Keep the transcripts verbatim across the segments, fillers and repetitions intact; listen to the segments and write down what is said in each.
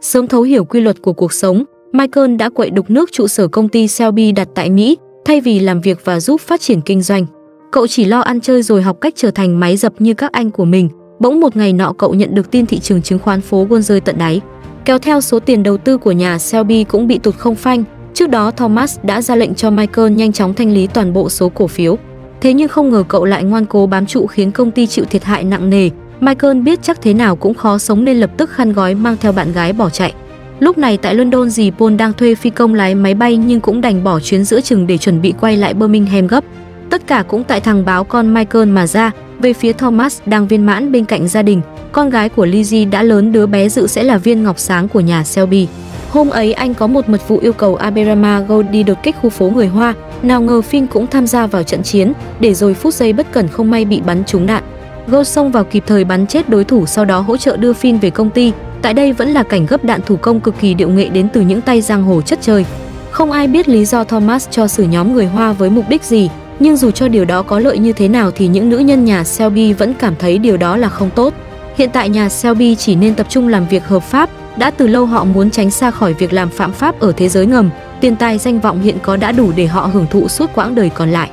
Sớm thấu hiểu quy luật của cuộc sống, Michael đã quậy đục nước trụ sở công ty Shelby đặt tại Mỹ thay vì làm việc và giúp phát triển kinh doanh. Cậu chỉ lo ăn chơi rồi học cách trở thành máy dập như các anh của mình. Bỗng một ngày nọ cậu nhận được tin thị trường chứng khoán phố Wall rơi tận đáy. Kéo theo số tiền đầu tư của nhà Shelby cũng bị tụt không phanh. Trước đó Thomas đã ra lệnh cho Michael nhanh chóng thanh lý toàn bộ số cổ phiếu. Thế nhưng không ngờ cậu lại ngoan cố bám trụ khiến công ty chịu thiệt hại nặng nề. Michael biết chắc thế nào cũng khó sống nên lập tức khăn gói mang theo bạn gái bỏ chạy. Lúc này tại London dì Paul đang thuê phi công lái máy bay nhưng cũng đành bỏ chuyến giữa chừng để chuẩn bị quay lại Birmingham gấp. Tất cả cũng tại thằng báo con Michael mà ra. Về phía Thomas đang viên mãn bên cạnh gia đình, con gái của Lizzy đã lớn, đứa bé dự sẽ là viên ngọc sáng của nhà Shelby. Hôm ấy anh có một mật vụ yêu cầu Aberama Gold đi đột kích khu phố người Hoa, nào ngờ Finn cũng tham gia vào trận chiến, để rồi phút giây bất cẩn không may bị bắn trúng đạn. Go Song vào kịp thời bắn chết đối thủ, sau đó hỗ trợ đưa Finn về công ty. Tại đây vẫn là cảnh gấp đạn thủ công cực kỳ điệu nghệ đến từ những tay giang hồ chất chơi. Không ai biết lý do Thomas cho xử nhóm người Hoa với mục đích gì, nhưng dù cho điều đó có lợi như thế nào thì những nữ nhân nhà Shelby vẫn cảm thấy điều đó là không tốt. Hiện tại nhà Shelby chỉ nên tập trung làm việc hợp pháp, đã từ lâu họ muốn tránh xa khỏi việc làm phạm pháp ở thế giới ngầm, tiền tài danh vọng hiện có đã đủ để họ hưởng thụ suốt quãng đời còn lại.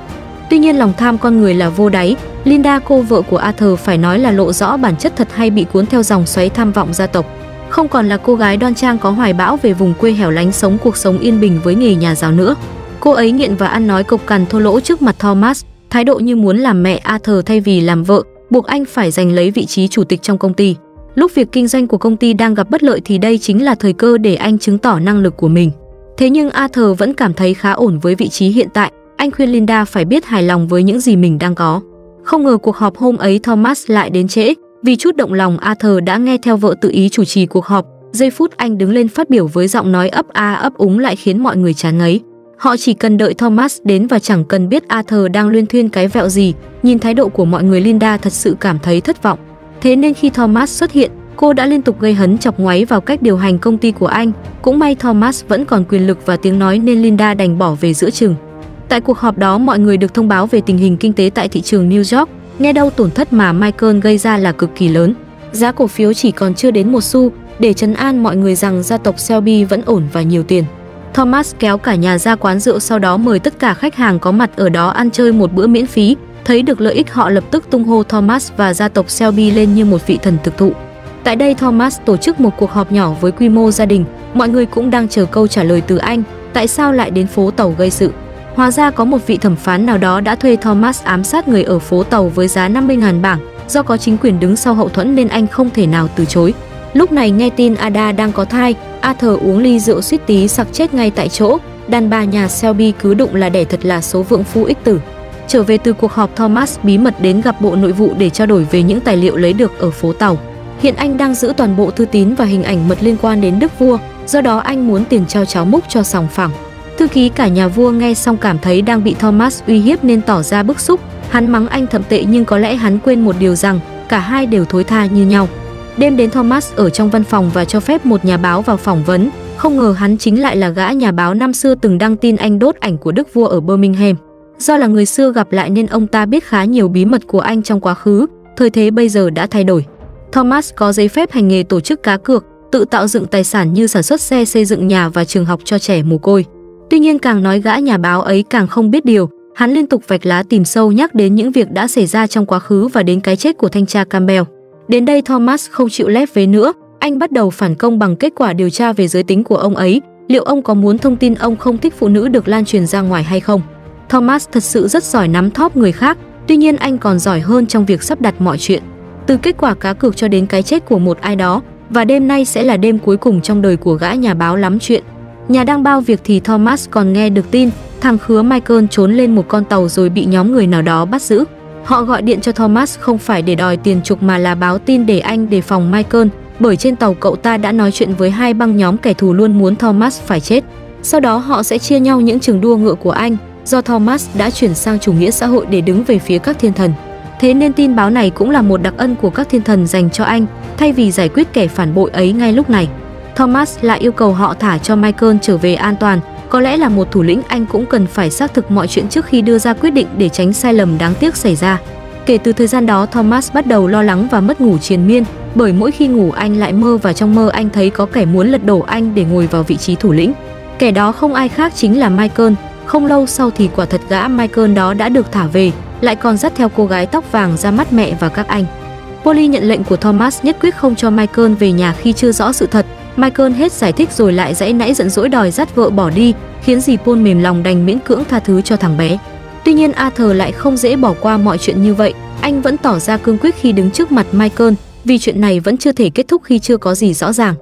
Tuy nhiên lòng tham con người là vô đáy, Linda cô vợ của Arthur phải nói là lộ rõ bản chất thật hay bị cuốn theo dòng xoáy tham vọng gia tộc. Không còn là cô gái đoan trang có hoài bão về vùng quê hẻo lánh sống cuộc sống yên bình với nghề nhà giáo nữa. Cô ấy nghiện và ăn nói cộc cằn thô lỗ trước mặt Thomas, thái độ như muốn làm mẹ Arthur thay vì làm vợ, buộc anh phải giành lấy vị trí chủ tịch trong công ty. Lúc việc kinh doanh của công ty đang gặp bất lợi thì đây chính là thời cơ để anh chứng tỏ năng lực của mình. Thế nhưng Arthur vẫn cảm thấy khá ổn với vị trí hiện tại, anh khuyên Linda phải biết hài lòng với những gì mình đang có. Không ngờ cuộc họp hôm ấy Thomas lại đến trễ, vì chút động lòng Arthur đã nghe theo vợ tự ý chủ trì cuộc họp. Giây phút anh đứng lên phát biểu với giọng nói ấp a ấp úng lại khiến mọi người chán ngấy. Họ chỉ cần đợi Thomas đến và chẳng cần biết Arthur đang luyên thuyên cái vẹo gì. Nhìn thái độ của mọi người Linda thật sự cảm thấy thất vọng. Thế nên khi Thomas xuất hiện, cô đã liên tục gây hấn chọc ngoáy vào cách điều hành công ty của anh. Cũng may Thomas vẫn còn quyền lực và tiếng nói nên Linda đành bỏ về giữa chừng. Tại cuộc họp đó mọi người được thông báo về tình hình kinh tế tại thị trường New York. Nghe đâu tổn thất mà Michael gây ra là cực kỳ lớn. Giá cổ phiếu chỉ còn chưa đến một xu, để trấn an mọi người rằng gia tộc Shelby vẫn ổn và nhiều tiền. Thomas kéo cả nhà ra quán rượu, sau đó mời tất cả khách hàng có mặt ở đó ăn chơi một bữa miễn phí. Thấy được lợi ích họ lập tức tung hô Thomas và gia tộc Shelby lên như một vị thần thực thụ. Tại đây Thomas tổ chức một cuộc họp nhỏ với quy mô gia đình, mọi người cũng đang chờ câu trả lời từ anh, tại sao lại đến phố tàu gây sự. Hóa ra có một vị thẩm phán nào đó đã thuê Thomas ám sát người ở phố tàu với giá năm mươi nghìn bảng, do có chính quyền đứng sau hậu thuẫn nên anh không thể nào từ chối. Lúc này nghe tin Ada đang có thai, Arthur uống ly rượu suýt tí sặc chết ngay tại chỗ, đàn bà nhà Shelby cứ đụng là đẻ thật là số vượng phu ích tử. Trở về từ cuộc họp Thomas bí mật đến gặp bộ nội vụ để trao đổi về những tài liệu lấy được ở phố tàu. Hiện anh đang giữ toàn bộ thư tín và hình ảnh mật liên quan đến Đức Vua, do đó anh muốn tiền trao cháo múc cho sòng phẳng. Thư ký cả nhà vua nghe xong cảm thấy đang bị Thomas uy hiếp nên tỏ ra bức xúc, hắn mắng anh thậm tệ nhưng có lẽ hắn quên một điều rằng cả hai đều thối tha như nhau. Đêm đến Thomas ở trong văn phòng và cho phép một nhà báo vào phỏng vấn, không ngờ hắn chính lại là gã nhà báo năm xưa từng đăng tin anh đốt ảnh của Đức Vua ở Birmingham. Do là người xưa gặp lại nên ông ta biết khá nhiều bí mật của anh trong quá khứ, thời thế bây giờ đã thay đổi. Thomas có giấy phép hành nghề tổ chức cá cược, tự tạo dựng tài sản như sản xuất xe, xây dựng nhà và trường học cho trẻ mồ côi. Tuy nhiên càng nói gã nhà báo ấy càng không biết điều, hắn liên tục vạch lá tìm sâu nhắc đến những việc đã xảy ra trong quá khứ và đến cái chết của thanh tra Campbell. Đến đây Thomas không chịu lép vế nữa, anh bắt đầu phản công bằng kết quả điều tra về giới tính của ông ấy, liệu ông có muốn thông tin ông không thích phụ nữ được lan truyền ra ngoài hay không. Thomas thật sự rất giỏi nắm thóp người khác, tuy nhiên anh còn giỏi hơn trong việc sắp đặt mọi chuyện. Từ kết quả cá cược cho đến cái chết của một ai đó, và đêm nay sẽ là đêm cuối cùng trong đời của gã nhà báo lắm chuyện. Nhà đang bao việc thì Thomas còn nghe được tin, thằng khứa Michael trốn lên một con tàu rồi bị nhóm người nào đó bắt giữ. Họ gọi điện cho Thomas không phải để đòi tiền chuộc mà là báo tin để anh đề phòng Michael, bởi trên tàu cậu ta đã nói chuyện với hai băng nhóm kẻ thù luôn muốn Thomas phải chết. Sau đó họ sẽ chia nhau những trường đua ngựa của anh, do Thomas đã chuyển sang chủ nghĩa xã hội để đứng về phía các thiên thần. Thế nên tin báo này cũng là một đặc ân của các thiên thần dành cho anh, thay vì giải quyết kẻ phản bội ấy ngay lúc này. Thomas lại yêu cầu họ thả cho Michael trở về an toàn, có lẽ là một thủ lĩnh anh cũng cần phải xác thực mọi chuyện trước khi đưa ra quyết định để tránh sai lầm đáng tiếc xảy ra. Kể từ thời gian đó Thomas bắt đầu lo lắng và mất ngủ triền miên, bởi mỗi khi ngủ anh lại mơ và trong mơ anh thấy có kẻ muốn lật đổ anh để ngồi vào vị trí thủ lĩnh. Kẻ đó không ai khác chính là Michael. Không lâu sau thì quả thật gã Michael đó đã được thả về, lại còn dắt theo cô gái tóc vàng ra mắt mẹ và các anh. Polly nhận lệnh của Thomas nhất quyết không cho Michael về nhà khi chưa rõ sự thật. Michael hết giải thích rồi lại giãy nãy giận dỗi đòi dắt vợ bỏ đi, khiến dì Paul mềm lòng đành miễn cưỡng tha thứ cho thằng bé. Tuy nhiên Arthur lại không dễ bỏ qua mọi chuyện như vậy, anh vẫn tỏ ra cương quyết khi đứng trước mặt Michael, vì chuyện này vẫn chưa thể kết thúc khi chưa có gì rõ ràng.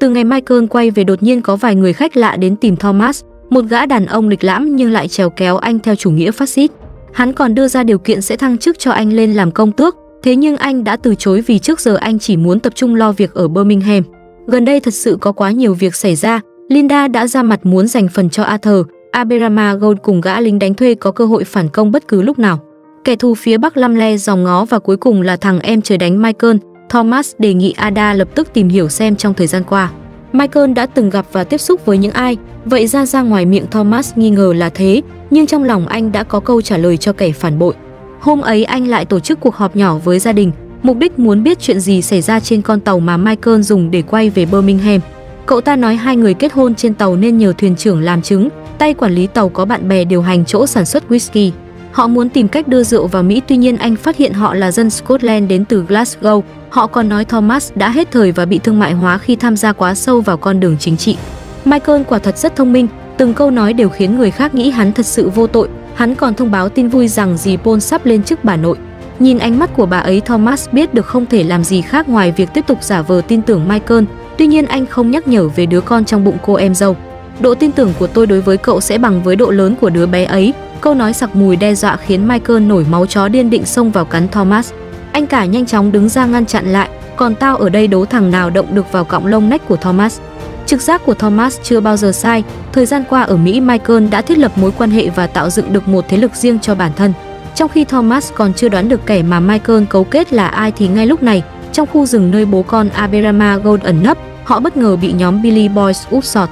Từ ngày Michael quay về, đột nhiên có vài người khách lạ đến tìm Thomas, một gã đàn ông lịch lãm nhưng lại trèo kéo anh theo chủ nghĩa phát xít. Hắn còn đưa ra điều kiện sẽ thăng chức cho anh lên làm công tước, thế nhưng anh đã từ chối vì trước giờ anh chỉ muốn tập trung lo việc ở Birmingham. Gần đây thật sự có quá nhiều việc xảy ra, Linda đã ra mặt muốn dành phần cho Arthur, Aberama Gold cùng gã lính đánh thuê có cơ hội phản công bất cứ lúc nào. Kẻ thù phía Bắc lăm le dòng ngó và cuối cùng là thằng em trời đánh Michael. Thomas đề nghị Ada lập tức tìm hiểu xem trong thời gian qua Michael đã từng gặp và tiếp xúc với những ai. Vậy ra ra ngoài miệng Thomas nghi ngờ là thế, nhưng trong lòng anh đã có câu trả lời cho kẻ phản bội. Hôm ấy anh lại tổ chức cuộc họp nhỏ với gia đình, mục đích muốn biết chuyện gì xảy ra trên con tàu mà Michael dùng để quay về Birmingham. Cậu ta nói hai người kết hôn trên tàu nên nhờ thuyền trưởng làm chứng, tay quản lý tàu có bạn bè điều hành chỗ sản xuất whisky. Họ muốn tìm cách đưa rượu vào Mỹ, tuy nhiên anh phát hiện họ là dân Scotland đến từ Glasgow. Họ còn nói Thomas đã hết thời và bị thương mại hóa khi tham gia quá sâu vào con đường chính trị. Michael quả thật rất thông minh, từng câu nói đều khiến người khác nghĩ hắn thật sự vô tội. Hắn còn thông báo tin vui rằng dì Paul sắp lên chức bà nội. Nhìn ánh mắt của bà ấy, Thomas biết được không thể làm gì khác ngoài việc tiếp tục giả vờ tin tưởng Michael. Tuy nhiên anh không nhắc nhở về đứa con trong bụng cô em dâu. Độ tin tưởng của tôi đối với cậu sẽ bằng với độ lớn của đứa bé ấy. Câu nói sặc mùi đe dọa khiến Michael nổi máu chó điên, định xông vào cắn Thomas. Anh cả nhanh chóng đứng ra ngăn chặn lại, còn tao ở đây đố thằng nào động được vào cọng lông nách của Thomas. Trực giác của Thomas chưa bao giờ sai, thời gian qua ở Mỹ Michael đã thiết lập mối quan hệ và tạo dựng được một thế lực riêng cho bản thân. Trong khi Thomas còn chưa đoán được kẻ mà Michael cấu kết là ai thì ngay lúc này, trong khu rừng nơi bố con Aberama Gold ẩn nấp, họ bất ngờ bị nhóm Billy Boys úp sọt.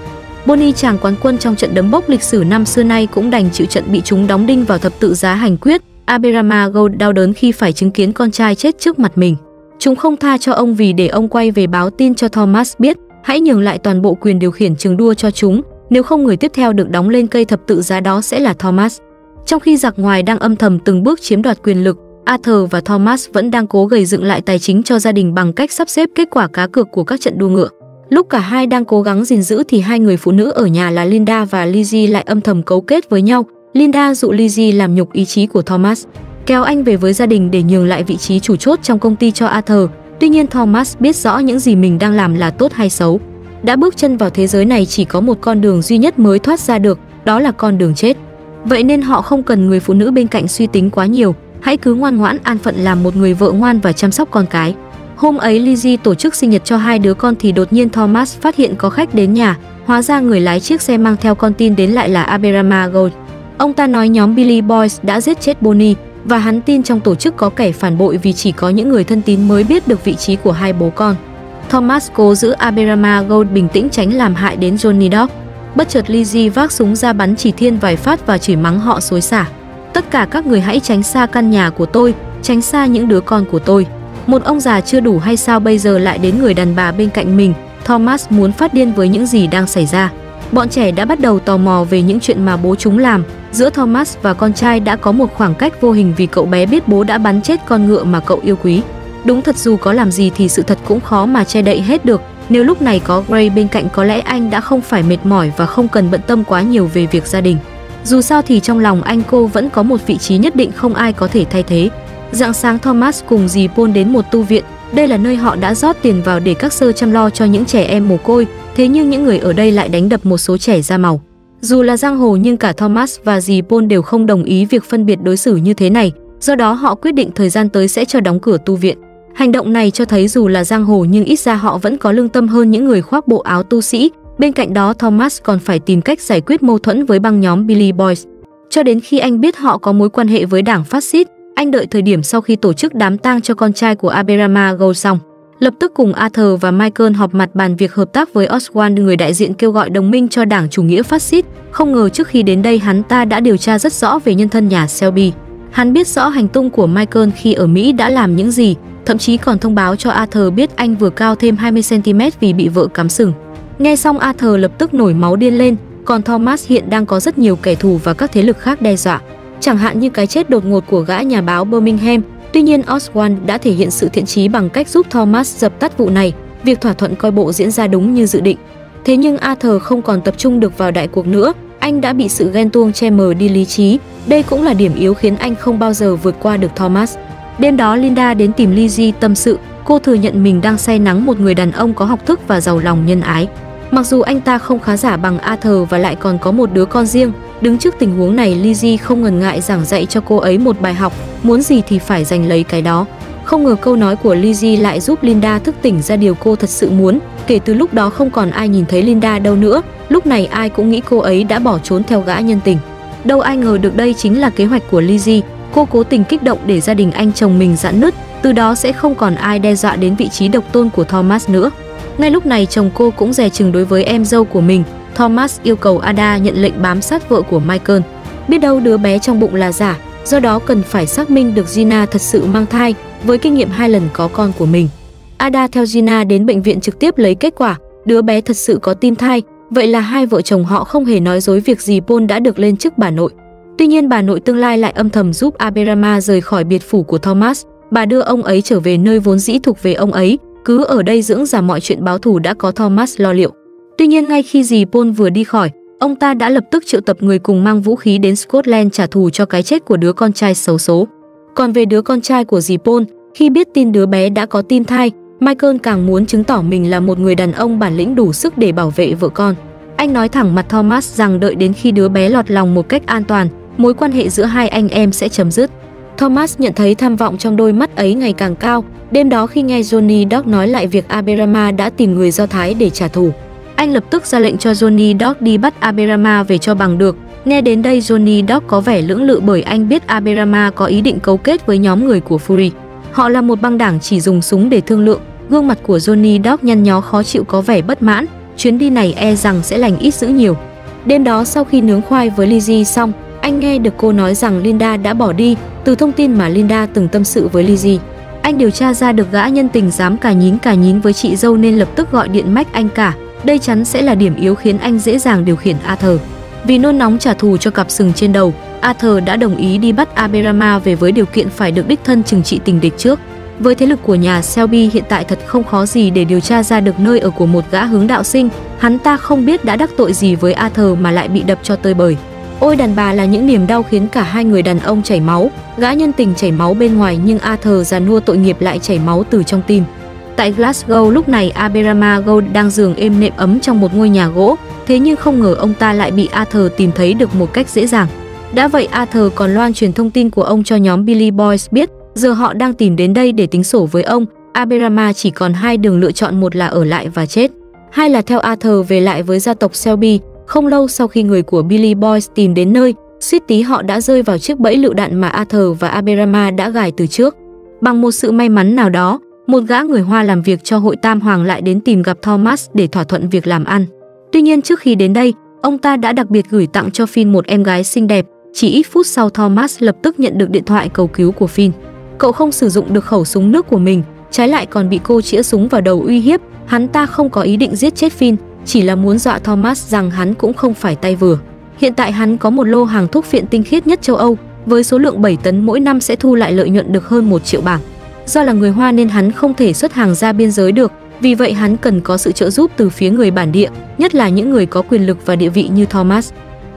Bonnie, chàng quán quân trong trận đấm bốc lịch sử năm xưa nay, cũng đành chịu trận bị chúng đóng đinh vào thập tự giá hành quyết. Aberama Gold đau đớn khi phải chứng kiến con trai chết trước mặt mình. Chúng không tha cho ông vì để ông quay về báo tin cho Thomas biết, hãy nhường lại toàn bộ quyền điều khiển trường đua cho chúng, nếu không người tiếp theo được đóng lên cây thập tự giá đó sẽ là Thomas. Trong khi giặc ngoài đang âm thầm từng bước chiếm đoạt quyền lực, Arthur và Thomas vẫn đang cố gầy dựng lại tài chính cho gia đình bằng cách sắp xếp kết quả cá cược của các trận đua ngựa. Lúc cả hai đang cố gắng gìn giữ thì hai người phụ nữ ở nhà là Linda và Lizzy lại âm thầm cấu kết với nhau. Linda dụ Lizzy làm nhục ý chí của Thomas, kéo anh về với gia đình để nhường lại vị trí chủ chốt trong công ty cho Arthur. Tuy nhiên Thomas biết rõ những gì mình đang làm là tốt hay xấu. Đã bước chân vào thế giới này chỉ có một con đường duy nhất mới thoát ra được, đó là con đường chết. Vậy nên họ không cần người phụ nữ bên cạnh suy tính quá nhiều, hãy cứ ngoan ngoãn an phận làm một người vợ ngoan và chăm sóc con cái. Hôm ấy Lizzy tổ chức sinh nhật cho hai đứa con thì đột nhiên Thomas phát hiện có khách đến nhà, hóa ra người lái chiếc xe mang theo con tin đến lại là Aberama Gold. Ông ta nói nhóm Billy Boys đã giết chết Bonnie và hắn tin trong tổ chức có kẻ phản bội vì chỉ có những người thân tín mới biết được vị trí của hai bố con. Thomas cố giữ Aberama Gold bình tĩnh tránh làm hại đến Johnny Dog. Bất chợt Lizzy vác súng ra bắn chỉ thiên vài phát và chửi mắng họ xối xả. Tất cả các người hãy tránh xa căn nhà của tôi, tránh xa những đứa con của tôi. Một ông già chưa đủ hay sao bây giờ lại đến người đàn bà bên cạnh mình. Thomas muốn phát điên với những gì đang xảy ra. Bọn trẻ đã bắt đầu tò mò về những chuyện mà bố chúng làm. Giữa Thomas và con trai đã có một khoảng cách vô hình vì cậu bé biết bố đã bắn chết con ngựa mà cậu yêu quý. Đúng thật dù có làm gì thì sự thật cũng khó mà che đậy hết được. Nếu lúc này có Gray bên cạnh có lẽ anh đã không phải mệt mỏi và không cần bận tâm quá nhiều về việc gia đình. Dù sao thì trong lòng anh cô vẫn có một vị trí nhất định không ai có thể thay thế. Rạng sáng Thomas cùng dì Paul đến một tu viện. Đây là nơi họ đã rót tiền vào để các sơ chăm lo cho những trẻ em mồ côi. Thế nhưng những người ở đây lại đánh đập một số trẻ da màu. Dù là giang hồ nhưng cả Thomas và dì Paul đều không đồng ý việc phân biệt đối xử như thế này. Do đó họ quyết định thời gian tới sẽ cho đóng cửa tu viện. Hành động này cho thấy dù là giang hồ nhưng ít ra họ vẫn có lương tâm hơn những người khoác bộ áo tu sĩ. Bên cạnh đó Thomas còn phải tìm cách giải quyết mâu thuẫn với băng nhóm Billy Boys. Cho đến khi anh biết họ có mối quan hệ với đảng phát xít, anh đợi thời điểm sau khi tổ chức đám tang cho con trai của Aberama Gold xong, lập tức cùng Arthur và Michael họp mặt bàn việc hợp tác với Oswald, người đại diện kêu gọi đồng minh cho đảng chủ nghĩa phát xít. Không ngờ trước khi đến đây hắn ta đã điều tra rất rõ về nhân thân nhà Shelby. Hắn biết rõ hành tung của Michael khi ở Mỹ đã làm những gì, thậm chí còn thông báo cho Arthur biết anh vừa cao thêm hai mươi xăng ti mét vì bị vợ cắm sừng. Nghe xong Arthur lập tức nổi máu điên lên, còn Thomas hiện đang có rất nhiều kẻ thù và các thế lực khác đe dọa, chẳng hạn như cái chết đột ngột của gã nhà báo Birmingham. Tuy nhiên Oswald đã thể hiện sự thiện chí bằng cách giúp Thomas dập tắt vụ này, việc thỏa thuận coi bộ diễn ra đúng như dự định. Thế nhưng Arthur không còn tập trung được vào đại cuộc nữa, anh đã bị sự ghen tuông che mờ đi lý trí, đây cũng là điểm yếu khiến anh không bao giờ vượt qua được Thomas. Đêm đó Linda đến tìm Lizzy tâm sự, cô thừa nhận mình đang say nắng một người đàn ông có học thức và giàu lòng nhân ái. Mặc dù anh ta không khá giả bằng Arthur và lại còn có một đứa con riêng, đứng trước tình huống này Lizzy không ngần ngại giảng dạy cho cô ấy một bài học, muốn gì thì phải giành lấy cái đó. Không ngờ câu nói của Lizzy lại giúp Linda thức tỉnh ra điều cô thật sự muốn, kể từ lúc đó không còn ai nhìn thấy Linda đâu nữa, lúc này ai cũng nghĩ cô ấy đã bỏ trốn theo gã nhân tình. Đâu ai ngờ được đây chính là kế hoạch của Lizzy, cô cố tình kích động để gia đình anh chồng mình giãn nứt, từ đó sẽ không còn ai đe dọa đến vị trí độc tôn của Thomas nữa. Ngay lúc này chồng cô cũng dè chừng đối với em dâu của mình, Thomas yêu cầu Ada nhận lệnh bám sát vợ của Michael. Biết đâu đứa bé trong bụng là giả, do đó cần phải xác minh được Gina thật sự mang thai, với kinh nghiệm hai lần có con của mình. Ada theo Gina đến bệnh viện trực tiếp lấy kết quả, đứa bé thật sự có tim thai, vậy là hai vợ chồng họ không hề nói dối việc gì Paul đã được lên chức bà nội. Tuy nhiên bà nội tương lai lại âm thầm giúp Aberama rời khỏi biệt phủ của Thomas, bà đưa ông ấy trở về nơi vốn dĩ thuộc về ông ấy, cứ ở đây dưỡng giả mọi chuyện báo thù đã có Thomas lo liệu. Tuy nhiên ngay khi dì Paul vừa đi khỏi, ông ta đã lập tức triệu tập người cùng mang vũ khí đến Scotland trả thù cho cái chết của đứa con trai xấu số. Còn về đứa con trai của dì Paul, khi biết tin đứa bé đã có tim thai, Michael càng muốn chứng tỏ mình là một người đàn ông bản lĩnh đủ sức để bảo vệ vợ con. Anh nói thẳng mặt Thomas rằng đợi đến khi đứa bé lọt lòng một cách an toàn, mối quan hệ giữa hai anh em sẽ chấm dứt. Thomas nhận thấy tham vọng trong đôi mắt ấy ngày càng cao. Đêm đó khi nghe Johnny Dog nói lại việc Aberama đã tìm người Do Thái để trả thù, anh lập tức ra lệnh cho Johnny Dog đi bắt Aberama về cho bằng được. Nghe đến đây Johnny Dog có vẻ lưỡng lự bởi anh biết Aberama có ý định cấu kết với nhóm người của Fury. Họ là một băng đảng chỉ dùng súng để thương lượng. Gương mặt của Johnny Dog nhăn nhó khó chịu có vẻ bất mãn, chuyến đi này e rằng sẽ lành ít dữ nhiều. Đêm đó sau khi nướng khoai với Lizzy xong, anh nghe được cô nói rằng Linda đã bỏ đi, từ thông tin mà Linda từng tâm sự với Lizzy. Anh điều tra ra được gã nhân tình dám cà nhín cà nhín với chị dâu nên lập tức gọi điện mách anh cả. Đây chắn sẽ là điểm yếu khiến anh dễ dàng điều khiển Arthur. Vì nôn nóng trả thù cho cặp sừng trên đầu, Arthur đã đồng ý đi bắt Aberama về với điều kiện phải được đích thân trừng trị tình địch trước. Với thế lực của nhà Shelby hiện tại thật không khó gì để điều tra ra được nơi ở của một gã hướng đạo sinh. Hắn ta không biết đã đắc tội gì với Arthur mà lại bị đập cho tơi bời. Ôi đàn bà là những niềm đau khiến cả hai người đàn ông chảy máu, gã nhân tình chảy máu bên ngoài nhưng Arthur già nua tội nghiệp lại chảy máu từ trong tim. Tại Glasgow lúc này Aberama Gold đang giường êm nệm ấm trong một ngôi nhà gỗ, thế nhưng không ngờ ông ta lại bị Arthur tìm thấy được một cách dễ dàng. Đã vậy Arthur còn loan truyền thông tin của ông cho nhóm Billy Boys biết, giờ họ đang tìm đến đây để tính sổ với ông. Aberama chỉ còn hai đường lựa chọn, một là ở lại và chết, hai là theo Arthur về lại với gia tộc Shelby. Không lâu sau khi người của Billy Boys tìm đến nơi, suýt tí họ đã rơi vào chiếc bẫy lựu đạn mà Arthur và Aberama đã gài từ trước. Bằng một sự may mắn nào đó, một gã người Hoa làm việc cho hội Tam Hoàng lại đến tìm gặp Thomas để thỏa thuận việc làm ăn. Tuy nhiên trước khi đến đây, ông ta đã đặc biệt gửi tặng cho Finn một em gái xinh đẹp. Chỉ ít phút sau Thomas lập tức nhận được điện thoại cầu cứu của Finn. Cậu không sử dụng được khẩu súng nước của mình, trái lại còn bị cô chĩa súng vào đầu uy hiếp. Hắn ta không có ý định giết chết Finn, chỉ là muốn dọa Thomas rằng hắn cũng không phải tay vừa. Hiện tại hắn có một lô hàng thuốc phiện tinh khiết nhất châu Âu, với số lượng bảy tấn mỗi năm sẽ thu lại lợi nhuận được hơn một triệu bảng. Do là người Hoa nên hắn không thể xuất hàng ra biên giới được, vì vậy hắn cần có sự trợ giúp từ phía người bản địa, nhất là những người có quyền lực và địa vị như Thomas.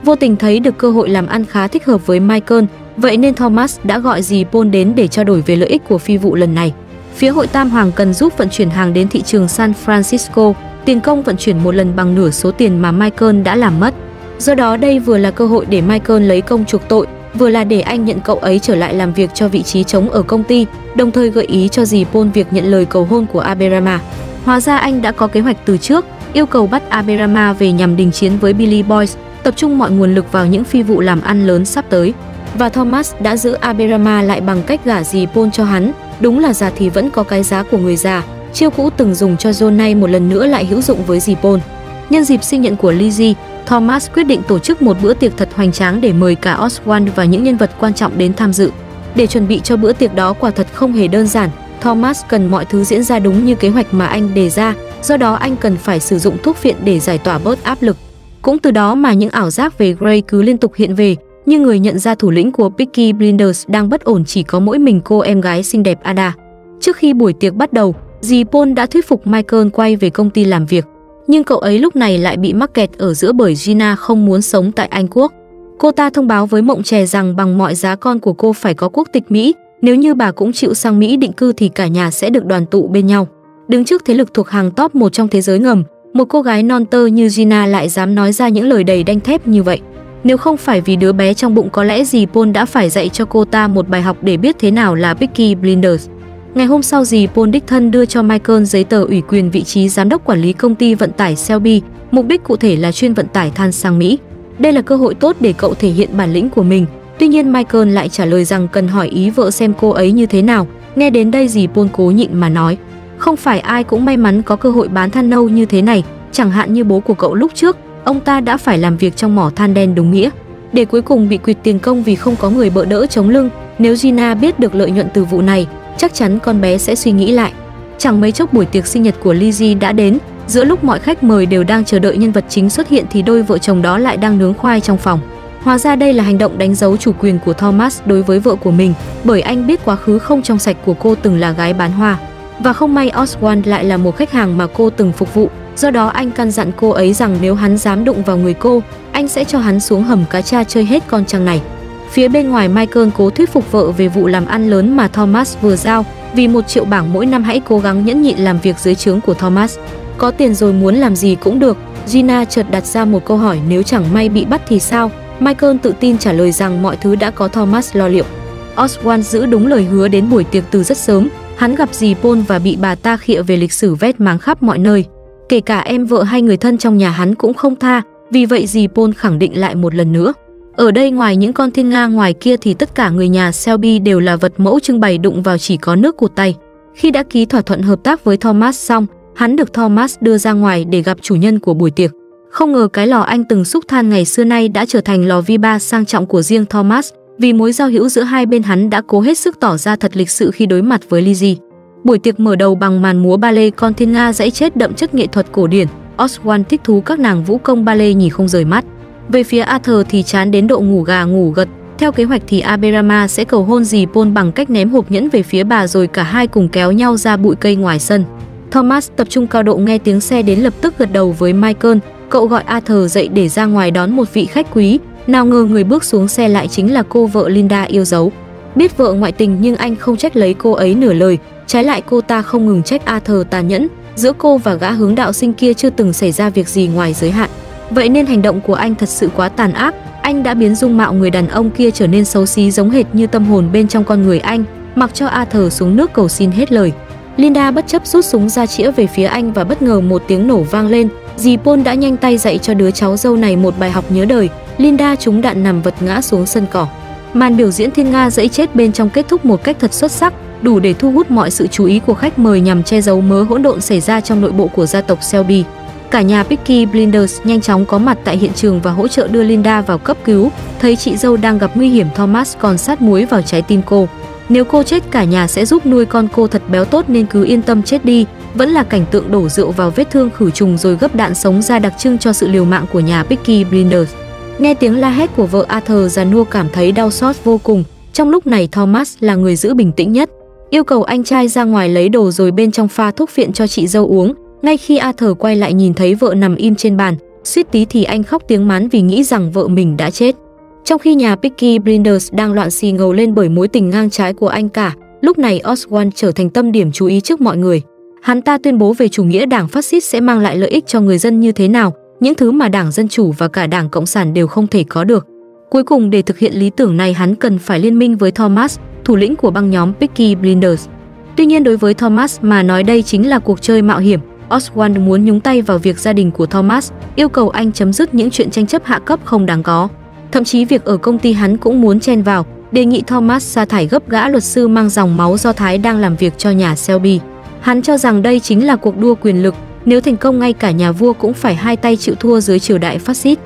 Vô tình thấy được cơ hội làm ăn khá thích hợp với Michael, vậy nên Thomas đã gọi dì Paul đến để trao đổi về lợi ích của phi vụ lần này. Phía hội Tam Hoàng cần giúp vận chuyển hàng đến thị trường San Francisco, tiền công vận chuyển một lần bằng nửa số tiền mà Michael đã làm mất. Do đó đây vừa là cơ hội để Michael lấy công chuộc tội, vừa là để anh nhận cậu ấy trở lại làm việc cho vị trí trống ở công ty, đồng thời gợi ý cho dì Paul việc nhận lời cầu hôn của Aberama. Hóa ra anh đã có kế hoạch từ trước, yêu cầu bắt Aberama về nhằm đình chiến với Billy Boys, tập trung mọi nguồn lực vào những phi vụ làm ăn lớn sắp tới. Và Thomas đã giữ Aberama lại bằng cách gả dì Paul cho hắn, đúng là già thì vẫn có cái giá của người già. Chiêu cũ từng dùng cho Jeon nay một lần nữa lại hữu dụng với dì Paul. Nhân dịp sinh nhật của Lizzy, Thomas quyết định tổ chức một bữa tiệc thật hoành tráng để mời cả Oswald và những nhân vật quan trọng đến tham dự. Để chuẩn bị cho bữa tiệc đó quả thật không hề đơn giản. Thomas cần mọi thứ diễn ra đúng như kế hoạch mà anh đề ra, do đó anh cần phải sử dụng thuốc phiện để giải tỏa bớt áp lực. Cũng từ đó mà những ảo giác về Gray cứ liên tục hiện về, nhưng người nhận ra thủ lĩnh của Peaky Blinders đang bất ổn chỉ có mỗi mình cô em gái xinh đẹp Ada. Trước khi buổi tiệc bắt đầu, dì Paul đã thuyết phục Michael quay về công ty làm việc, nhưng cậu ấy lúc này lại bị mắc kẹt ở giữa bởi Gina không muốn sống tại Anh Quốc. Cô ta thông báo với Mộng Chè rằng bằng mọi giá con của cô phải có quốc tịch Mỹ, nếu như bà cũng chịu sang Mỹ định cư thì cả nhà sẽ được đoàn tụ bên nhau. Đứng trước thế lực thuộc hàng top một trong thế giới ngầm, một cô gái non tơ như Gina lại dám nói ra những lời đầy đanh thép như vậy. Nếu không phải vì đứa bé trong bụng có lẽ dì Paul đã phải dạy cho cô ta một bài học để biết thế nào là Peaky Blinders. Ngày hôm sau, dì Paul đích thân đưa cho Michael giấy tờ ủy quyền vị trí giám đốc quản lý công ty vận tải Shelby, mục đích cụ thể là chuyên vận tải than sang Mỹ. Đây là cơ hội tốt để cậu thể hiện bản lĩnh của mình. Tuy nhiên Michael lại trả lời rằng cần hỏi ý vợ xem cô ấy như thế nào. Nghe đến đây dì Paul cố nhịn mà nói, không phải ai cũng may mắn có cơ hội bán than nâu như thế này, chẳng hạn như bố của cậu lúc trước, ông ta đã phải làm việc trong mỏ than đen đúng nghĩa, để cuối cùng bị quỵt tiền công vì không có người bợ đỡ chống lưng. Nếu Gina biết được lợi nhuận từ vụ này, chắc chắn con bé sẽ suy nghĩ lại. Chẳng mấy chốc buổi tiệc sinh nhật của Lizzy đã đến. Giữa lúc mọi khách mời đều đang chờ đợi nhân vật chính xuất hiện thì đôi vợ chồng đó lại đang nướng khoai trong phòng. Hóa ra đây là hành động đánh dấu chủ quyền của Thomas đối với vợ của mình, bởi anh biết quá khứ không trong sạch của cô từng là gái bán hoa. Và không may Oswald lại là một khách hàng mà cô từng phục vụ, do đó anh căn dặn cô ấy rằng nếu hắn dám đụng vào người cô, anh sẽ cho hắn xuống hầm cá tra chơi hết con trăng này. Phía bên ngoài Michael cố thuyết phục vợ về vụ làm ăn lớn mà Thomas vừa giao, vì một triệu bảng mỗi năm hãy cố gắng nhẫn nhịn làm việc dưới trướng của Thomas. Có tiền rồi muốn làm gì cũng được. Gina chợt đặt ra một câu hỏi, nếu chẳng may bị bắt thì sao? Michael tự tin trả lời rằng mọi thứ đã có Thomas lo liệu. Oswald giữ đúng lời hứa đến buổi tiệc từ rất sớm. Hắn gặp dì Paul và bị bà ta khịa về lịch sử vét máng khắp mọi nơi. Kể cả em vợ hay người thân trong nhà hắn cũng không tha, vì vậy dì Paul khẳng định lại một lần nữa. Ở đây ngoài những con thiên nga ngoài kia thì tất cả người nhà Shelby đều là vật mẫu trưng bày, đụng vào chỉ có nước cụt tay. Khi đã ký thỏa thuận hợp tác với Thomas xong, hắn được Thomas đưa ra ngoài để gặp chủ nhân của buổi tiệc. Không ngờ cái lò anh từng xúc than ngày xưa nay đã trở thành lò vi ba sang trọng của riêng Thomas, vì mối giao hữu giữa hai bên hắn đã cố hết sức tỏ ra thật lịch sự khi đối mặt với Lizzy. Buổi tiệc mở đầu bằng màn múa ballet con thiên nga dẫy chết đậm chất nghệ thuật cổ điển. Oswald thích thú các nàng vũ công ballet nhìn không rời mắt. Về phía Arthur thì chán đến độ ngủ gà ngủ gật. Theo kế hoạch thì Aberama sẽ cầu hôn dì Paul bằng cách ném hộp nhẫn về phía bà rồi cả hai cùng kéo nhau ra bụi cây ngoài sân. Thomas tập trung cao độ nghe tiếng xe đến lập tức gật đầu với Michael. Cậu gọi Arthur dậy để ra ngoài đón một vị khách quý. Nào ngờ người bước xuống xe lại chính là cô vợ Linda yêu dấu. Biết vợ ngoại tình nhưng anh không trách lấy cô ấy nửa lời. Trái lại cô ta không ngừng trách Arthur tàn nhẫn. Giữa cô và gã hướng đạo sinh kia chưa từng xảy ra việc gì ngoài giới hạn. Vậy nên hành động của anh thật sự quá tàn ác. Anh đã biến dung mạo người đàn ông kia trở nên xấu xí giống hệt như tâm hồn bên trong con người anh, mặc cho Arthur xuống nước cầu xin hết lời. Linda bất chấp rút súng ra chĩa về phía anh và bất ngờ một tiếng nổ vang lên. Dì Paul đã nhanh tay dạy cho đứa cháu dâu này một bài học nhớ đời. Linda trúng đạn nằm vật ngã xuống sân cỏ. Màn biểu diễn thiên nga dẫy chết bên trong kết thúc một cách thật xuất sắc, đủ để thu hút mọi sự chú ý của khách mời nhằm che giấu mớ hỗn độn xảy ra trong nội bộ của gia tộc Shelby. Cả nhà Peaky Blinders nhanh chóng có mặt tại hiện trường và hỗ trợ đưa Linda vào cấp cứu. Thấy chị dâu đang gặp nguy hiểm, Thomas còn sát muối vào trái tim cô. Nếu cô chết cả nhà sẽ giúp nuôi con cô thật béo tốt nên cứ yên tâm chết đi. Vẫn là cảnh tượng đổ rượu vào vết thương khử trùng rồi gấp đạn sống ra đặc trưng cho sự liều mạng của nhà Peaky Blinders. Nghe tiếng la hét của vợ, Arthur già nua cảm thấy đau xót vô cùng. Trong lúc này Thomas là người giữ bình tĩnh nhất. Yêu cầu anh trai ra ngoài lấy đồ rồi bên trong pha thuốc phiện cho chị dâu uống. Ngay khi Arthur quay lại nhìn thấy vợ nằm im trên bàn, suýt tí thì anh khóc tiếng mán vì nghĩ rằng vợ mình đã chết. Trong khi nhà Peaky Blinders đang loạn xì ngầu lên bởi mối tình ngang trái của anh cả, lúc này Oswald trở thành tâm điểm chú ý trước mọi người. Hắn ta tuyên bố về chủ nghĩa đảng phát xít sẽ mang lại lợi ích cho người dân như thế nào, những thứ mà đảng Dân Chủ và cả đảng Cộng sản đều không thể có được. Cuối cùng để thực hiện lý tưởng này hắn cần phải liên minh với Thomas, thủ lĩnh của băng nhóm Peaky Blinders. Tuy nhiên đối với Thomas mà nói đây chính là cuộc chơi mạo hiểm. Oswald muốn nhúng tay vào việc gia đình của Thomas, yêu cầu anh chấm dứt những chuyện tranh chấp hạ cấp không đáng có. Thậm chí việc ở công ty hắn cũng muốn chen vào, đề nghị Thomas sa thải gấp gã luật sư mang dòng máu Do Thái đang làm việc cho nhà Shelby. Hắn cho rằng đây chính là cuộc đua quyền lực, nếu thành công ngay cả nhà vua cũng phải hai tay chịu thua dưới triều đại phát xít.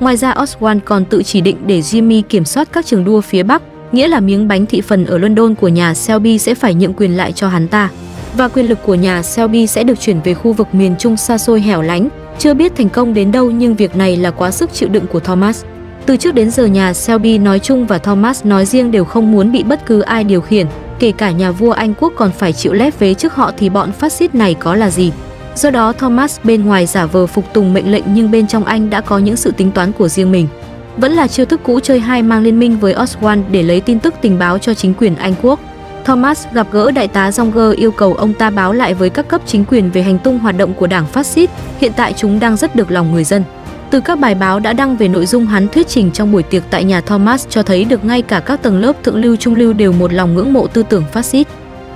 Ngoài ra Oswald còn tự chỉ định để Jimmy kiểm soát các trường đua phía Bắc, nghĩa là miếng bánh thị phần ở London của nhà Shelby sẽ phải nhượng quyền lại cho hắn ta, và quyền lực của nhà Shelby sẽ được chuyển về khu vực miền Trung xa xôi hẻo lánh. Chưa biết thành công đến đâu nhưng việc này là quá sức chịu đựng của Thomas. Từ trước đến giờ nhà Shelby nói chung và Thomas nói riêng đều không muốn bị bất cứ ai điều khiển, kể cả nhà vua Anh Quốc còn phải chịu lép vế trước họ thì bọn phát xít này có là gì. Do đó Thomas bên ngoài giả vờ phục tùng mệnh lệnh nhưng bên trong anh đã có những sự tính toán của riêng mình. Vẫn là chiêu thức cũ chơi hai mang liên minh với Oswald để lấy tin tức tình báo cho chính quyền Anh Quốc. Thomas gặp gỡ đại tá Rongger yêu cầu ông ta báo lại với các cấp chính quyền về hành tung hoạt động của đảng phát xít, hiện tại chúng đang rất được lòng người dân. Từ các bài báo đã đăng về nội dung hắn thuyết trình trong buổi tiệc tại nhà Thomas cho thấy được ngay cả các tầng lớp thượng lưu trung lưu đều một lòng ngưỡng mộ tư tưởng phát xít.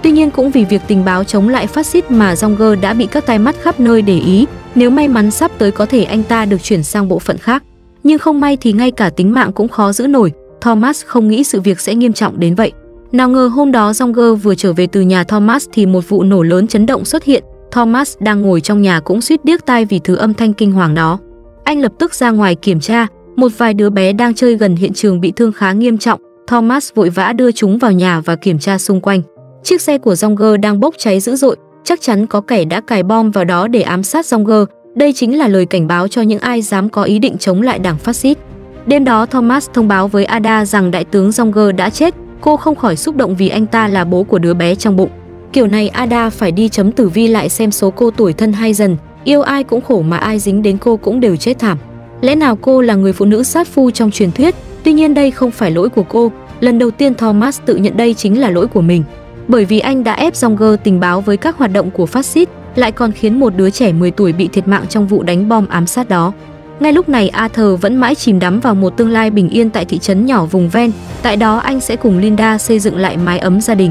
Tuy nhiên cũng vì việc tình báo chống lại phát xít mà Rongger đã bị các tai mắt khắp nơi để ý, nếu may mắn sắp tới có thể anh ta được chuyển sang bộ phận khác. Nhưng không may thì ngay cả tính mạng cũng khó giữ nổi, Thomas không nghĩ sự việc sẽ nghiêm trọng đến vậy. Nào ngờ hôm đó Rongger vừa trở về từ nhà Thomas thì một vụ nổ lớn chấn động xuất hiện. Thomas đang ngồi trong nhà cũng suýt điếc tai vì thứ âm thanh kinh hoàng đó. Anh lập tức ra ngoài kiểm tra, một vài đứa bé đang chơi gần hiện trường bị thương khá nghiêm trọng. Thomas vội vã đưa chúng vào nhà và kiểm tra xung quanh. Chiếc xe của Rongger đang bốc cháy dữ dội, chắc chắn có kẻ đã cài bom vào đó để ám sát Rongger. Đây chính là lời cảnh báo cho những ai dám có ý định chống lại đảng phát xít. Đêm đó Thomas thông báo với Ada rằng đại tướng Rongger đã chết. Cô không khỏi xúc động vì anh ta là bố của đứa bé trong bụng. Kiểu này Ada phải đi chấm tử vi lại xem số cô tuổi thân hay dần. Yêu ai cũng khổ mà ai dính đến cô cũng đều chết thảm. Lẽ nào cô là người phụ nữ sát phu trong truyền thuyết? Tuy nhiên đây không phải lỗi của cô. Lần đầu tiên Thomas tự nhận đây chính là lỗi của mình. Bởi vì anh đã ép Rongger tình báo với các hoạt động của phát xít, lại còn khiến một đứa trẻ mười tuổi bị thiệt mạng trong vụ đánh bom ám sát đó. Ngay lúc này Arthur vẫn mãi chìm đắm vào một tương lai bình yên tại thị trấn nhỏ vùng ven. Tại đó anh sẽ cùng Linda xây dựng lại mái ấm gia đình.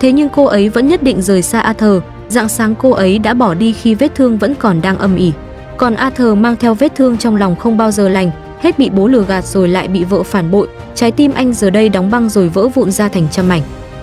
Thế nhưng cô ấy vẫn nhất định rời xa Arthur. Rạng sáng cô ấy đã bỏ đi khi vết thương vẫn còn đang âm ỉ. Còn Arthur mang theo vết thương trong lòng không bao giờ lành. Hết bị bố lừa gạt rồi lại bị vợ phản bội. Trái tim anh giờ đây đóng băng rồi vỡ vụn ra thành trăm mảnh.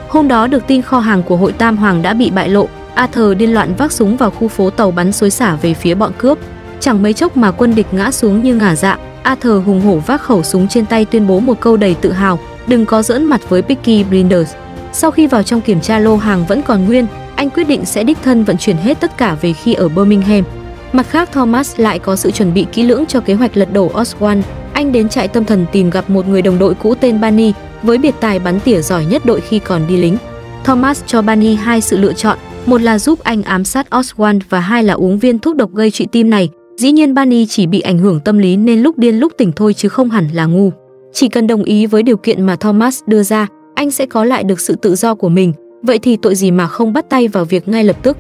Hôm đó được tin kho hàng của hội Tam Hoàng đã bị bại lộ. Arthur điên loạn vác súng vào khu phố tàu bắn xối xả về phía bọn cướp. Chẳng mấy chốc mà quân địch ngã xuống như ngả dạ. Arthur hùng hổ vác khẩu súng trên tay tuyên bố một câu đầy tự hào: đừng có giỡn mặt với Peaky Blinders. Sau khi vào trong kiểm tra lô hàng vẫn còn nguyên, anh quyết định sẽ đích thân vận chuyển hết tất cả về khi ở Birmingham. Mặt khác Thomas lại có sự chuẩn bị kỹ lưỡng cho kế hoạch lật đổ Oswald. Anh đến trại tâm thần tìm gặp một người đồng đội cũ tên Bunny, với biệt tài bắn tỉa giỏi nhất đội khi còn đi lính. Thomas cho Bunny hai sự lựa chọn, một là giúp anh ám sát Oswald và hai là uống viên thuốc độc gây trụy tim này. Dĩ nhiên Bunny chỉ bị ảnh hưởng tâm lý nên lúc điên lúc tỉnh thôi chứ không hẳn là ngu. Chỉ cần đồng ý với điều kiện mà Thomas đưa ra, anh sẽ có lại được sự tự do của mình. Vậy thì tội gì mà không bắt tay vào việc ngay lập tức.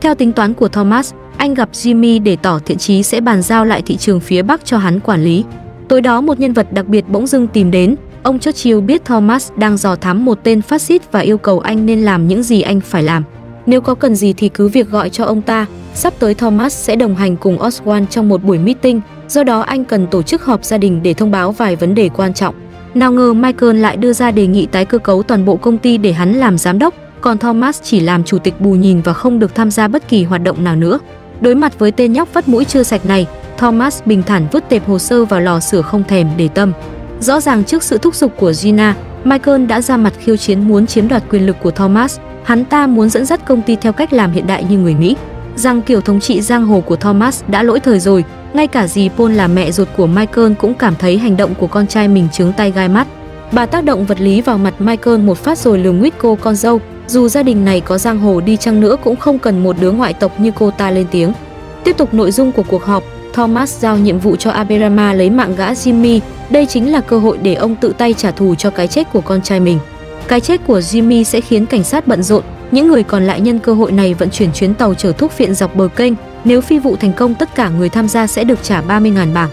Theo tính toán của Thomas, anh gặp Jimmy để tỏ thiện chí sẽ bàn giao lại thị trường phía Bắc cho hắn quản lý. Tối đó một nhân vật đặc biệt bỗng dưng tìm đến. Ông Churchill biết Thomas đang dò thám một tên phát xít và yêu cầu anh nên làm những gì anh phải làm. Nếu có cần gì thì cứ việc gọi cho ông ta. Sắp tới Thomas sẽ đồng hành cùng Oswald trong một buổi meeting, do đó anh cần tổ chức họp gia đình để thông báo vài vấn đề quan trọng. Nào ngờ Michael lại đưa ra đề nghị tái cơ cấu toàn bộ công ty để hắn làm giám đốc, còn Thomas chỉ làm chủ tịch bù nhìn và không được tham gia bất kỳ hoạt động nào nữa. Đối mặt với tên nhóc vắt mũi chưa sạch này, Thomas bình thản vứt tệp hồ sơ vào lò sửa không thèm để tâm. Rõ ràng trước sự thúc giục của Gina, Michael đã ra mặt khiêu chiến muốn chiếm đoạt quyền lực của Thomas. Hắn ta muốn dẫn dắt công ty theo cách làm hiện đại như người Mỹ. Rằng kiểu thống trị giang hồ của Thomas đã lỗi thời rồi, ngay cả dì Paul là mẹ ruột của Michael cũng cảm thấy hành động của con trai mình chướng tay gai mắt. Bà tác động vật lý vào mặt Michael một phát rồi lườm nguýt cô con dâu, dù gia đình này có giang hồ đi chăng nữa cũng không cần một đứa ngoại tộc như cô ta lên tiếng. Tiếp tục nội dung của cuộc họp, Thomas giao nhiệm vụ cho Aberama lấy mạng gã Jimmy, đây chính là cơ hội để ông tự tay trả thù cho cái chết của con trai mình. Cái chết của Jimmy sẽ khiến cảnh sát bận rộn, những người còn lại nhân cơ hội này vận chuyển chuyến tàu chở thuốc phiện dọc bờ kênh, nếu phi vụ thành công tất cả người tham gia sẽ được trả ba mươi nghìn bảng.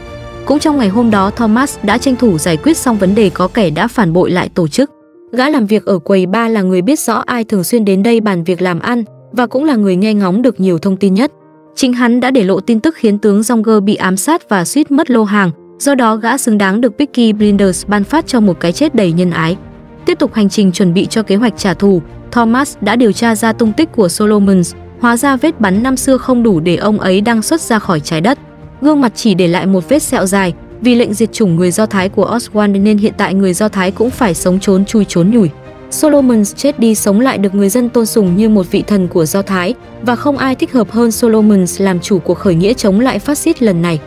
Cũng trong ngày hôm đó Thomas đã tranh thủ giải quyết xong vấn đề có kẻ đã phản bội lại tổ chức. Gã làm việc ở quầy bar là người biết rõ ai thường xuyên đến đây bàn việc làm ăn và cũng là người nghe ngóng được nhiều thông tin nhất. Chính hắn đã để lộ tin tức khiến tướng Rongger bị ám sát và suýt mất lô hàng, do đó gã xứng đáng được Peaky Blinders ban phát cho một cái chết đầy nhân ái. Tiếp tục hành trình chuẩn bị cho kế hoạch trả thù, Thomas đã điều tra ra tung tích của Solomons. Hóa ra vết bắn năm xưa không đủ để ông ấy đang xuất ra khỏi trái đất. Gương mặt chỉ để lại một vết sẹo dài, Vì lệnh diệt chủng người Do Thái của Oswald nên hiện tại người Do Thái cũng phải sống trốn chui trốn nhủi. Solomons chết đi sống lại được người dân tôn sùng như một vị thần của Do Thái, và không ai thích hợp hơn Solomons làm chủ cuộc khởi nghĩa chống lại phát xít lần này.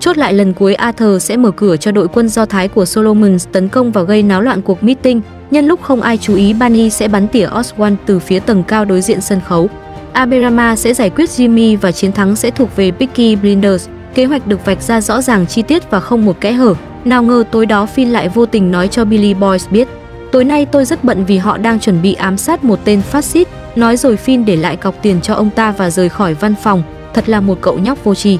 Chốt lại lần cuối, Arthur sẽ mở cửa cho đội quân Do Thái của Solomons tấn công và gây náo loạn cuộc meeting. Nhân lúc không ai chú ý, Bunny sẽ bắn tỉa Oswald từ phía tầng cao đối diện sân khấu. Aberama sẽ giải quyết Jimmy và chiến thắng sẽ thuộc về Peaky Blinders. Kế hoạch được vạch ra rõ ràng chi tiết và không một kẽ hở. Nào ngờ tối đó Finn lại vô tình nói cho Billy Boys biết: "Tối nay tôi rất bận vì họ đang chuẩn bị ám sát một tên phát xít." Nói rồi Finn để lại cọc tiền cho ông ta và rời khỏi văn phòng. Thật là một cậu nhóc vô tri.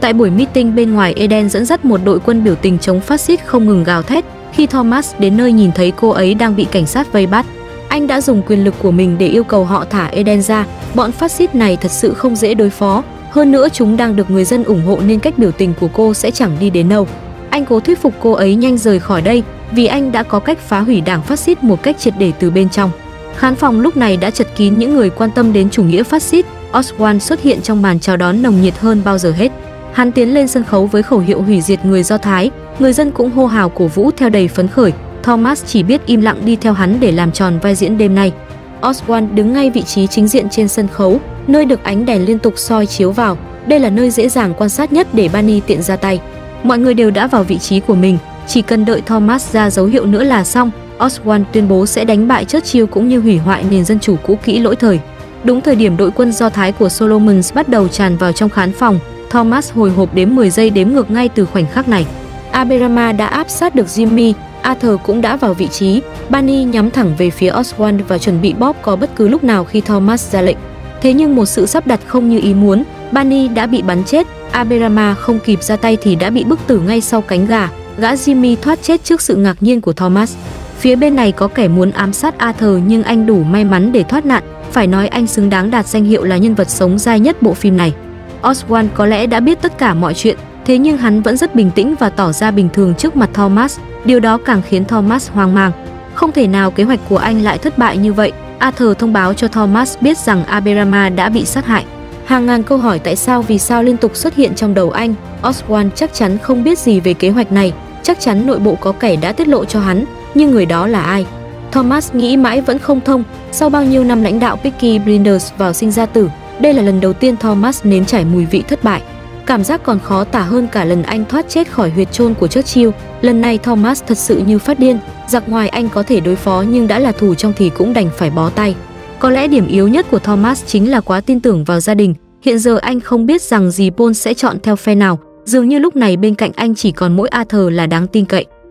Tại buổi meeting bên ngoài, Eden dẫn dắt một đội quân biểu tình chống phát xít không ngừng gào thét. Khi Thomas đến nơi nhìn thấy cô ấy đang bị cảnh sát vây bắt, anh đã dùng quyền lực của mình để yêu cầu họ thả Eden ra. Bọn phát xít này thật sự không dễ đối phó. Hơn nữa chúng đang được người dân ủng hộ nên cách biểu tình của cô sẽ chẳng đi đến đâu. Anh cố thuyết phục cô ấy nhanh rời khỏi đây vì anh đã có cách phá hủy đảng phát xít một cách triệt để từ bên trong. Khán phòng lúc này đã chật kín những người quan tâm đến chủ nghĩa phát xít. Oswald xuất hiện trong màn chào đón nồng nhiệt hơn bao giờ hết. Hắn tiến lên sân khấu với khẩu hiệu hủy diệt người Do Thái, người dân cũng hô hào cổ vũ theo đầy phấn khởi. Thomas chỉ biết im lặng đi theo hắn để làm tròn vai diễn đêm nay. Oswald đứng ngay vị trí chính diện trên sân khấu, nơi được ánh đèn liên tục soi chiếu vào. Đây là nơi dễ dàng quan sát nhất để Bunny tiện ra tay. Mọi người đều đã vào vị trí của mình, chỉ cần đợi Thomas ra dấu hiệu nữa là xong. Oswald tuyên bố sẽ đánh bại Churchill cũng như hủy hoại nền dân chủ cũ kỹ lỗi thời. Đúng thời điểm đội quân Do Thái của Solomons bắt đầu tràn vào trong khán phòng, Thomas hồi hộp đếm mười giây đếm ngược ngay từ khoảnh khắc này. Aberama đã áp sát được Jimmy, Arthur cũng đã vào vị trí. Bunny nhắm thẳng về phía Oswald và chuẩn bị bóp cò bất cứ lúc nào khi Thomas ra lệnh. Thế nhưng một sự sắp đặt không như ý muốn, Bunny đã bị bắn chết. Aberama không kịp ra tay thì đã bị bức tử ngay sau cánh gà. Gã Jimmy thoát chết trước sự ngạc nhiên của Thomas. Phía bên này có kẻ muốn ám sát Arthur nhưng anh đủ may mắn để thoát nạn. Phải nói anh xứng đáng đạt danh hiệu là nhân vật sống dai nhất bộ phim này. Oswald có lẽ đã biết tất cả mọi chuyện, thế nhưng hắn vẫn rất bình tĩnh và tỏ ra bình thường trước mặt Thomas. Điều đó càng khiến Thomas hoang mang. Không thể nào kế hoạch của anh lại thất bại như vậy. Arthur thông báo cho Thomas biết rằng Aberama đã bị sát hại. Hàng ngàn câu hỏi tại sao vì sao liên tục xuất hiện trong đầu anh. Oswald chắc chắn không biết gì về kế hoạch này. Chắc chắn nội bộ có kẻ đã tiết lộ cho hắn, nhưng người đó là ai? Thomas nghĩ mãi vẫn không thông. Sau bao nhiêu năm lãnh đạo Peaky Blinders vào sinh ra tử, đây là lần đầu tiên Thomas nếm trải mùi vị thất bại. Cảm giác còn khó tả hơn cả lần anh thoát chết khỏi huyệt chôn của Churchill. Lần này Thomas thật sự như phát điên. Giặc ngoài anh có thể đối phó nhưng đã là thù trong thì cũng đành phải bó tay. Có lẽ điểm yếu nhất của Thomas chính là quá tin tưởng vào gia đình. Hiện giờ anh không biết rằng dì Paul sẽ chọn theo phe nào. Dường như lúc này bên cạnh anh chỉ còn mỗi Arthur là đáng tin cậy.